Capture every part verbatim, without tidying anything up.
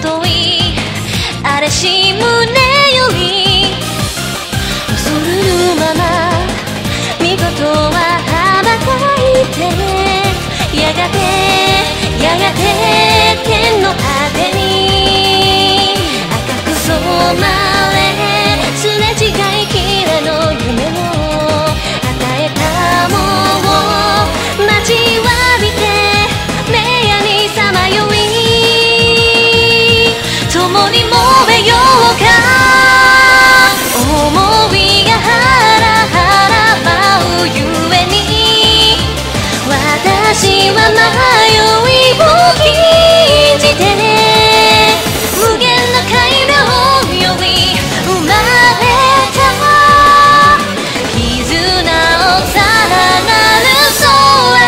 遠い荒れし胸より恐るるまま見事は羽ばたいてやがてやがて天の果てに赤く染まれすれ違いきれの夢を与えたもう待ちわびて 共に燃えようか 思いがはらはら舞うゆえに 私は迷いを禁じて 無限の海洋より生まれた 絆をさらなるそれ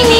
She